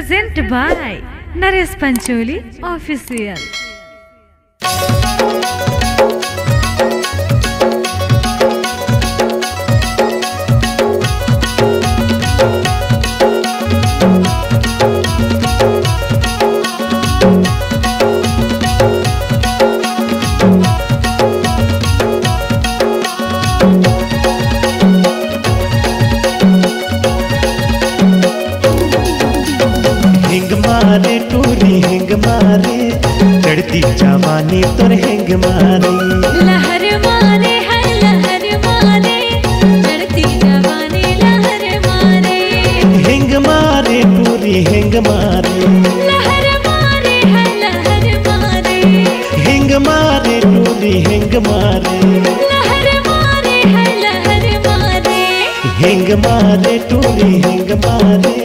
Present by Naresh Pancholi official. हिंग मारे चढ़ती जवानी तोर हिंग मारे, लहर मारे है लहर मारे चढ़ती जवानी लहर मारे, हिंग मारे पूरी हिंग मारे, लहर मारे है लहर मारे, हिंग मारे पूरी हिंग मारे, लहर मारे है लहर मारे, हिंग मारे टूरी हिंग मारे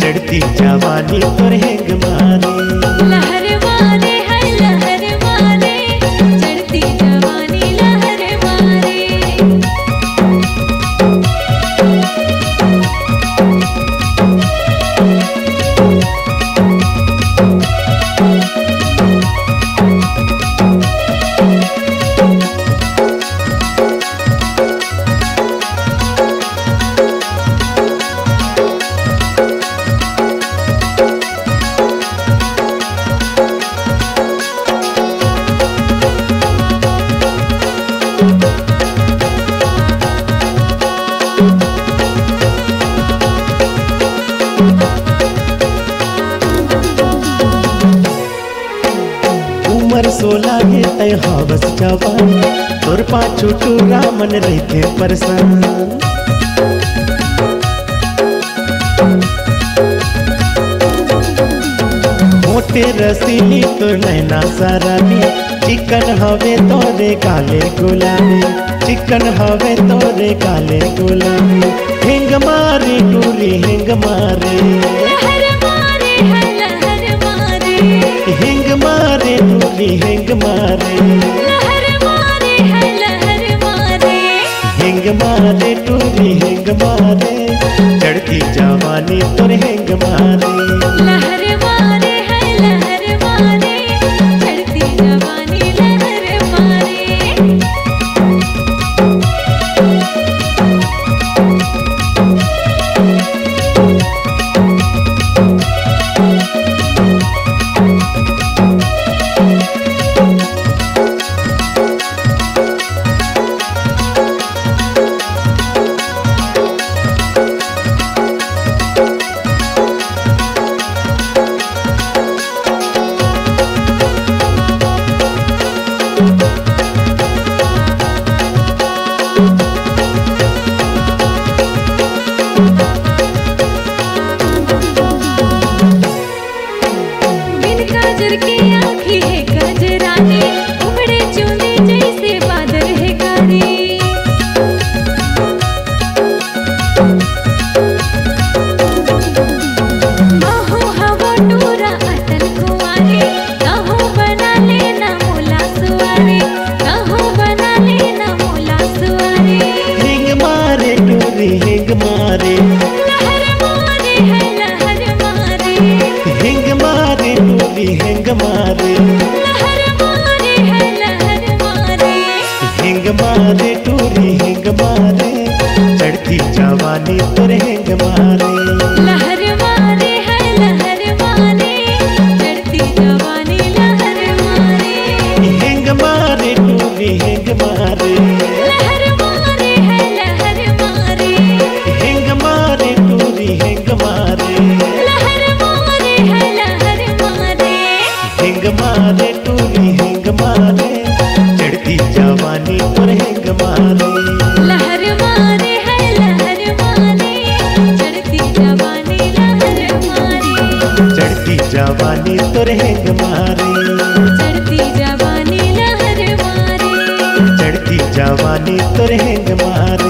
चढ़ती जवानी तोर हिंग मारे, लहर मारे है लहर मारे चढ़ती जवानी लहर मारे। उमर 16 है तय हवस जवान तोर पाछू टूरा मन रहते परसान, मोटे रसीली तोर नैना सारानी, चिकन हवे तोरे काले गुलाबी, चिकन हवे तोरे काले गुलाबी, हिंग मारे टूरी हिंग मारे, लहर मारे है लहर मारे, हिंग मारे टूरी हिंग मारे, लहर मारे है लहर मारे, हिंग मारे टूरी हिंग मारे चढ़ती जवानी तोर हिंग मारे, लहर मारे है लहर मारे चढ़ती जवानी लहर मारे। चढ़ती जवानी तोर हिंग मारे।